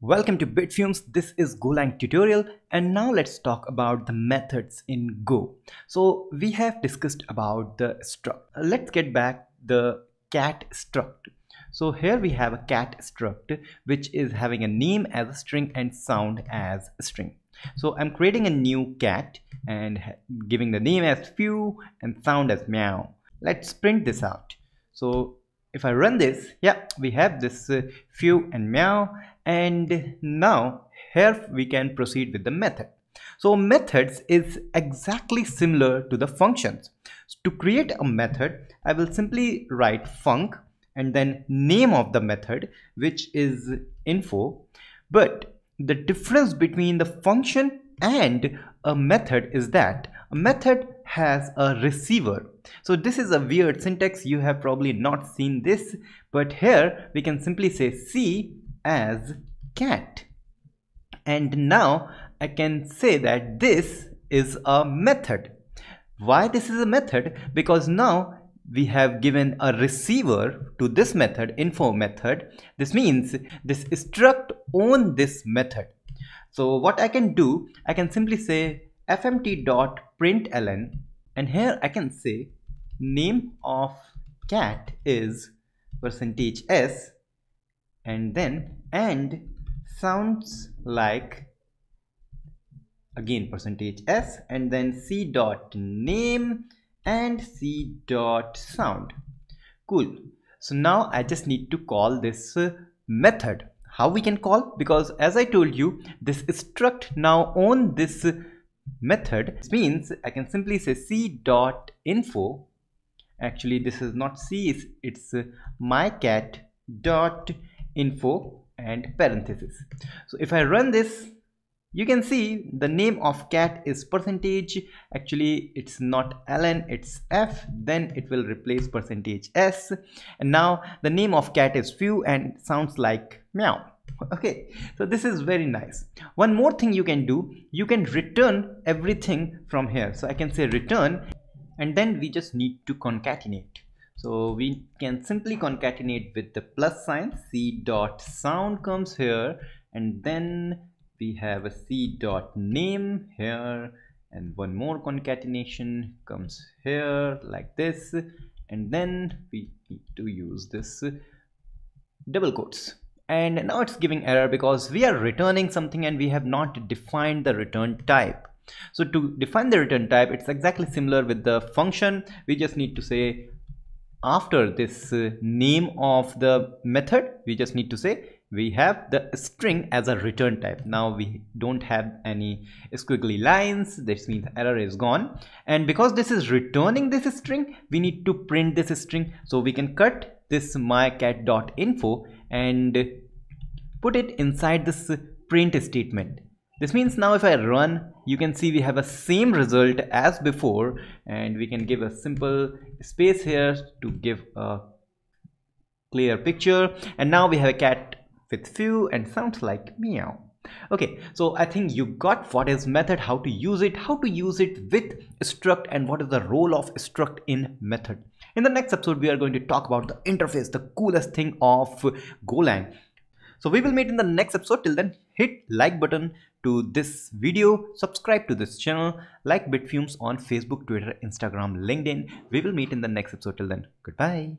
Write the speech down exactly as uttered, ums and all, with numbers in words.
Welcome to bitfumes. This is Golang tutorial, and now let's talk about the methods in Go. So we have discussed about the struct. Let's get back the cat struct. So here we have a cat struct which is having a name as a string and sound as a string. So I'm creating a new cat and giving the name as few and sound as meow. Let's print this out. So if I run this, yeah, we have this uh, few and meow. And now here we can proceed with the method. So methods is exactly similar to the functions. To create a method, I will simply write func and then name of the method, which is info. But the difference between the function and a method is that a method has a receiver. So this is a weird syntax. You have probably not seen this, but here we can simply say c as cat, and now I can say that this is a method. Why this is a method? Because now we have given a receiver to this method, info method. This means this struct owns this method. So what I can do, I can simply say fmt.println, and here I can say name of cat is percentage s and then and sounds like again percentage s and then c dot name and c dot sound. Cool. So now I just need to call this uh, method. How we can call? Because as I told you, this struct now owns this uh, method. This means I can simply say c dot info. Actually, this is not c, it's, it's uh, my cat dot info and parenthesis. So if I run this, you can see the name of cat is percentage. Actually, it's not ln, it's f. Then it will replace percentage s. And now the name of cat is few and sounds like meow. Okay, so this is very nice. One more thing you can do, you can return everything from here. So I can say return, and then we just need to concatenate. So we can simply concatenate with the plus sign. C dot sound comes here, and then we have a C dot name here, and one more concatenation comes here like this, and then we need to use this double quotes. And now it's giving error because we are returning something and we have not defined the return type. So to define the return type, it's exactly similar with the function. We just need to say after this uh, name of the method, we just need to say we have the string as a return type. Now we don't have any squiggly lines. This means error is gone. And because this is returning this string, we need to print this string. So we can cut this mycat.info and put it inside this print statement. This means now if I run, you can see we have a same result as before, and we can give a simple space here to give a clear picture. And now we have a cat with few and sounds like meow. Okay, so I think you got what is method, how to use it, how to use it with struct, and what is the role of struct in method. In the next episode, we are going to talk about the interface, the coolest thing of Golang. So we will meet in the next episode. Till then, hit like button to this video, subscribe to this channel, like bitfumes on Facebook, Twitter, Instagram, LinkedIn. We will meet in the next episode. Till then, goodbye.